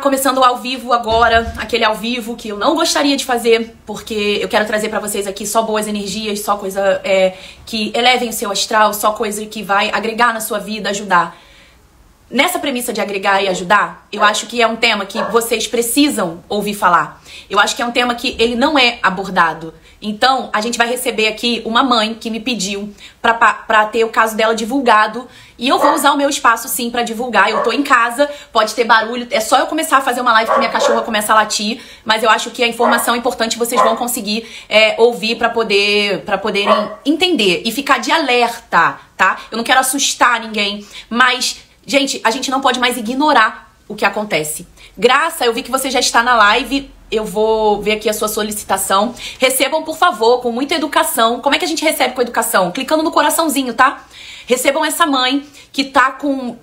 começando ao vivo agora, aquele ao vivo que eu não gostaria de fazer, porque eu quero trazer pra vocês aqui só boas energias, só coisa que elevem o seu astral, só coisa que vai agregar na sua vida, ajudar. Nessa premissa de agregar e ajudar, eu acho que é um tema que vocês precisam ouvir falar. Eu acho que é um tema que ele não é abordado. Então, a gente vai receber aqui uma mãe que me pediu pra ter o caso dela divulgado. E eu vou usar o meu espaço, sim, pra divulgar. Eu tô em casa, pode ter barulho. É só eu começar a fazer uma live que minha cachorra começa a latir. Mas eu acho que a informação importante vocês vão conseguir ouvir pra poderem entender. E ficar de alerta, tá? Eu não quero assustar ninguém, mas... gente, a gente não pode mais ignorar o que acontece. Graça, eu vi que você já está na live. Eu vou ver aqui a sua solicitação. Recebam, por favor, com muita educação. Como é que a gente recebe com educação? Clicando no coraçãozinho, tá? Recebam essa mãe que tá com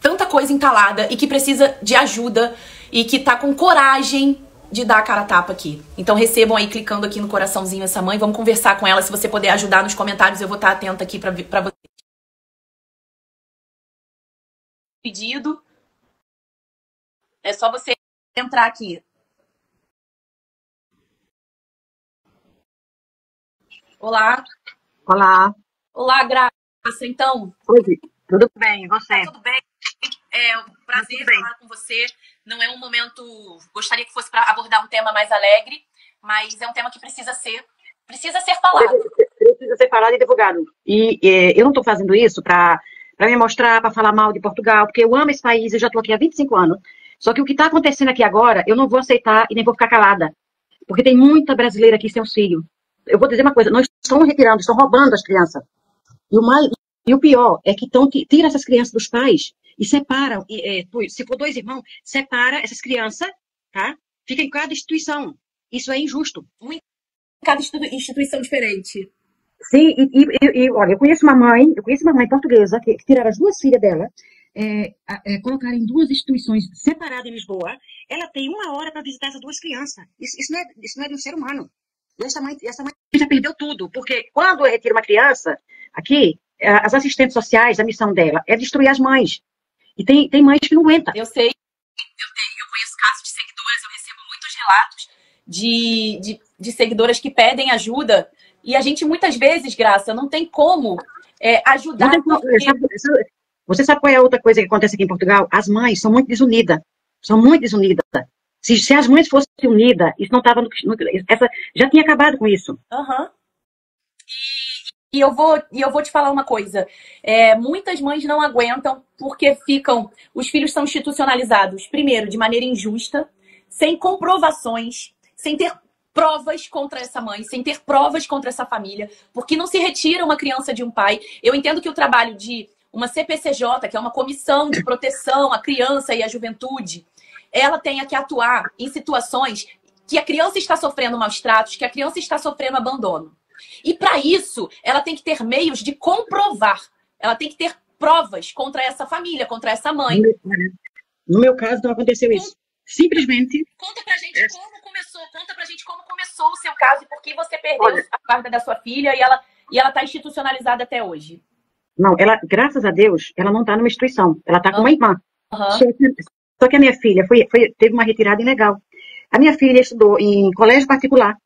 tanta coisa entalada e que precisa de ajuda e que tá com coragem de dar a cara a tapa aqui. Então recebam aí, clicando aqui no coraçãozinho, essa mãe. Vamos conversar com ela. Se você puder ajudar nos comentários, eu vou estar atenta aqui pra você. Pedido. É só você entrar aqui. Olá. Olá. Olá, Graça. Então. Oi, tudo bem? E você? Tudo bem. É um prazer falar com você. Não é um momento... gostaria que fosse para abordar um tema mais alegre, mas é um tema que precisa ser falado. Precisa ser falado e divulgado. E eu não estou fazendo isso para me mostrar, para falar mal de Portugal, porque eu amo esse país, eu já estou aqui há 25 anos. Só que o que está acontecendo aqui agora, eu não vou aceitar e nem vou ficar calada. Porque tem muita brasileira aqui sem auxílio. Eu vou dizer uma coisa, não estão retirando, estão roubando as crianças. E o pior é que tiram essas crianças dos pais e separam. Se for dois irmãos, separa essas crianças, tá? Fica em cada instituição. Isso é injusto. Em cada instituição diferente. Sim, olha, eu conheço uma mãe portuguesa que tiraram as duas filhas dela, colocaram em duas instituições separadas em Lisboa. Ela tem uma hora para visitar essas duas crianças. Isso não é de um ser humano. E essa mãe já perdeu tudo, porque quando eu retiro uma criança aqui, as assistentes sociais, a missão dela é destruir as mães. E tem mães que não aguentam. Eu sei, eu conheço casos de seguidoras, eu recebo muitos relatos de seguidoras que pedem ajuda. E a gente, muitas vezes, Graça, não tem como ajudar... Você sabe qual é a outra coisa que acontece aqui em Portugal? As mães são muito desunidas. São muito desunidas. Se as mães fossem unidas, isso não estava... já tinha acabado com isso. Uhum. E eu vou te falar uma coisa. Muitas mães não aguentam porque ficam... os filhos são institucionalizados, primeiro, de maneira injusta, sem comprovações, sem ter... provas contra essa mãe, sem ter provas contra essa família, porque não se retira uma criança de um pai. Eu entendo que o trabalho de uma CPCJ, que é uma comissão de proteção à criança e à juventude, ela tenha que atuar em situações que a criança está sofrendo maus tratos, que a criança está sofrendo abandono. E para isso, ela tem que ter meios de comprovar, ela tem que ter provas contra essa família, contra essa mãe. No meu caso, não aconteceu isso. Simplesmente... Conta pra gente como começou, conta pra gente como começou o seu caso e por que você perdeu a guarda da sua filha e ela tá institucionalizada até hoje. Não, ela, graças a Deus, ela não tá numa instituição, ela tá com uma irmã. Uhum. Só que a minha filha teve uma retirada ilegal. A minha filha estudou em colégio particular,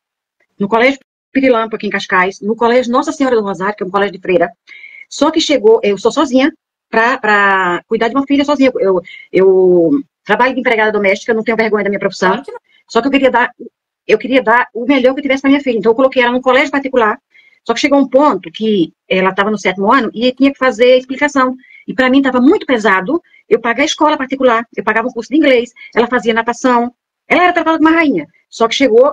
no colégio Pirilampo, aqui em Cascais, no colégio Nossa Senhora do Rosário, que é um colégio de freira. Só que chegou, eu sou sozinha, pra cuidar de uma filha sozinha. Eu trabalho de empregada doméstica, não tenho vergonha da minha profissão. Claro que não. Só que eu queria dar o melhor que eu tivesse para minha filha. Então eu coloquei ela num colégio particular. Só que chegou um ponto que ela estava no 7º ano e tinha que fazer explicação. E para mim estava muito pesado eu pagar a escola particular. Eu pagava um curso de inglês, ela fazia natação. Ela era tratada como uma rainha. Só que chegou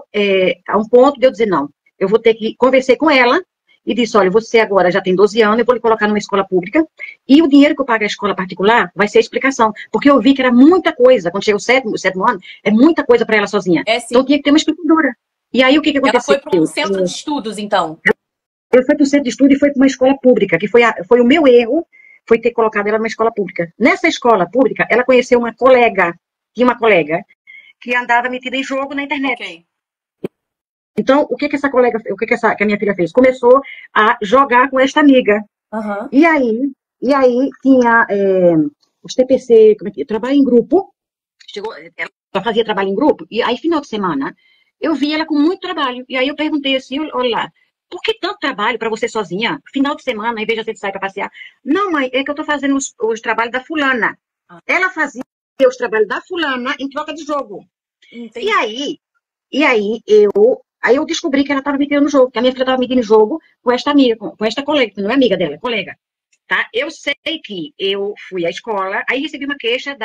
a um ponto de eu dizer não. Eu vou ter que conversar com ela e disse, olha, você agora já tem 12 anos, eu vou lhe colocar numa escola pública, e o dinheiro que eu pago à escola particular vai ser a explicação, porque eu vi que era muita coisa, quando chegou o sétimo ano, é muita coisa para ela sozinha. Então tinha que ter uma explicadora. E aí o que aconteceu? Ela foi para um centro de estudos, então? Eu fui para um centro de estudos e foi para uma escola pública, que foi o meu erro, foi ter colocado ela numa escola pública. Nessa escola pública, ela conheceu uma colega, que andava metida em jogo na internet. Okay. Então, o que a minha filha fez? Começou a jogar com esta amiga. Uhum. E aí tinha os TPC, eu trabalho em grupo, chegou, ela fazia trabalho em grupo, e aí final de semana eu vi ela com muito trabalho, e aí eu perguntei assim, olha lá, por que tanto trabalho para você sozinha? Final de semana, em vez de você sair para passear. Não, mãe, é que eu estou fazendo os trabalhos da fulana. Ela fazia os trabalhos da fulana em troca de jogo. Entendi. E aí eu descobri que ela estava metendo no jogo, que a minha filha estava metendo no jogo com esta amiga, com esta colega, que não é amiga dela, é colega. Tá? Eu sei que eu fui à escola, aí recebi uma queixa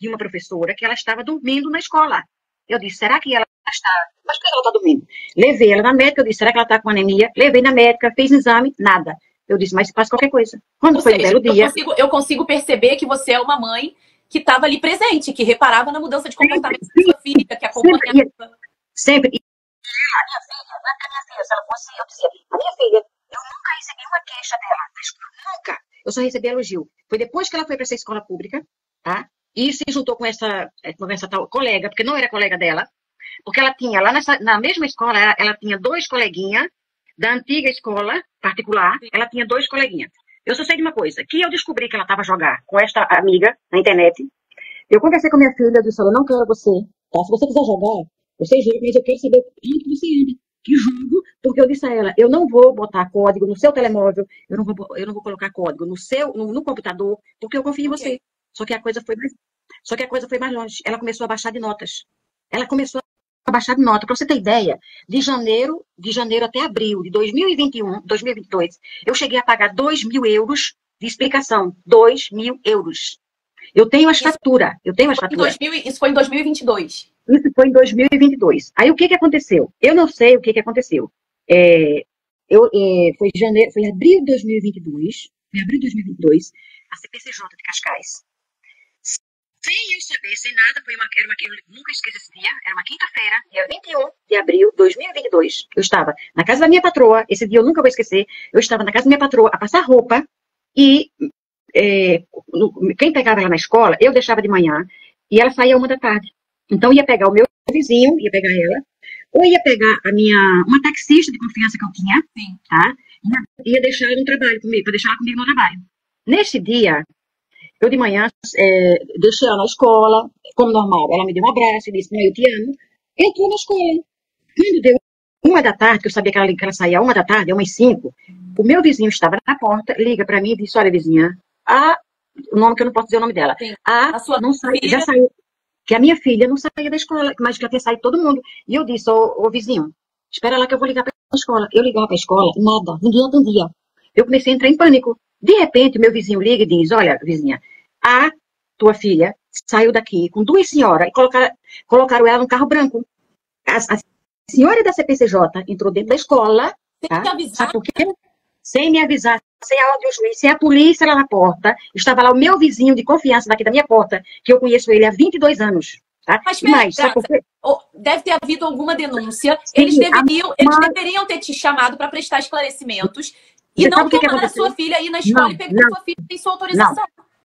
de uma professora que ela estava dormindo na escola. Eu disse, será que ela está? Mas por que ela está dormindo? Levei ela na médica, eu disse, será que ela está com anemia? Levei na médica, fiz exame, nada. Eu disse, mas faz qualquer coisa. Quando ou foi seja, um belo dia... Eu consigo perceber que você é uma mãe que estava ali presente, que reparava na mudança de comportamento da sua filha, que acompanhava... Sempre. E a minha filha, se ela fosse, eu dizia, a minha filha, eu nunca recebi uma queixa dela, nunca. Eu só recebi elogio. Foi depois que ela foi para essa escola pública, tá? E se juntou com essa tal colega, porque não era colega dela, porque ela tinha lá na mesma escola, ela tinha dois coleguinhas da antiga escola particular, ela tinha dois coleguinhas. Eu só sei de uma coisa, que eu descobri que ela estava a jogar com esta amiga na internet. Eu conversei com minha filha, eu disse, ela não quero você, tá? Se você quiser jogar, você joga, mas eu quero saber onde que você anda. Que jogo, porque eu disse a ela, eu não vou botar código no seu telemóvel, eu não vou colocar código no computador, porque eu confio em você. Okay. Só que a coisa foi mais longe. Ela começou a baixar de notas. Ela começou a baixar de nota. Para você ter ideia, de janeiro até abril de 2021, 2022, eu cheguei a pagar 2.000 euros de explicação. 2.000 euros. Eu tenho as faturas. Isso foi em 2022. Isso foi em 2022. Aí o que aconteceu? Eu não sei o que aconteceu. Foi abril de 2022. Foi abril de 2022. A CPCJ de Cascais. Sem eu saber, sem nada. Eu nunca esqueço esse dia. Era uma quinta-feira, dia 21 de abril de 2022. Eu estava na casa da minha patroa. Esse dia eu nunca vou esquecer. Eu estava na casa da minha patroa a passar roupa. E quem pegava ela na escola, eu deixava de manhã. E ela saía 1 da tarde. Então, ia pegar o meu vizinho, ia pegar ela, ou ia pegar uma taxista de confiança que eu tinha, tá? Ia deixar ela no trabalho comigo, para deixar ela comigo no trabalho. Nesse dia, eu de manhã deixei ela na escola, como normal. Ela me deu um abraço e disse, mãe, eu te amo. Entrou na escola. Quando deu 1 da tarde, que eu sabia que ela saía 1 da tarde, 1h05, o meu vizinho estava na porta, liga para mim e disse, olha, vizinha, o nome que eu não posso dizer o nome dela. Sim. A sua não saiu, já saiu. Que a minha filha não saía da escola, mas que ela tinha saído todo mundo. E eu disse, ô vizinho, espera lá que eu vou ligar para a escola. Eu ligava para a escola, nada, ninguém atendia. Eu comecei a entrar em pânico. De repente, meu vizinho liga e diz, olha, vizinha, a tua filha saiu daqui com 2 senhoras e colocaram ela num carro branco. A senhora da CPCJ entrou dentro da escola, tá? Sabe por quê? Sem me avisar, sem a ordem do juiz, sem a polícia lá na porta. Estava lá o meu vizinho de confiança daqui da minha porta, que eu conheço ele há 22 anos. Tá? Mas sabe por quê? Deve ter havido alguma denúncia. Sim, eles deveriam ter te chamado para prestar esclarecimentos. E não tomar a sua filha aí na escola e pegar a sua filha sem sua autorização. Não.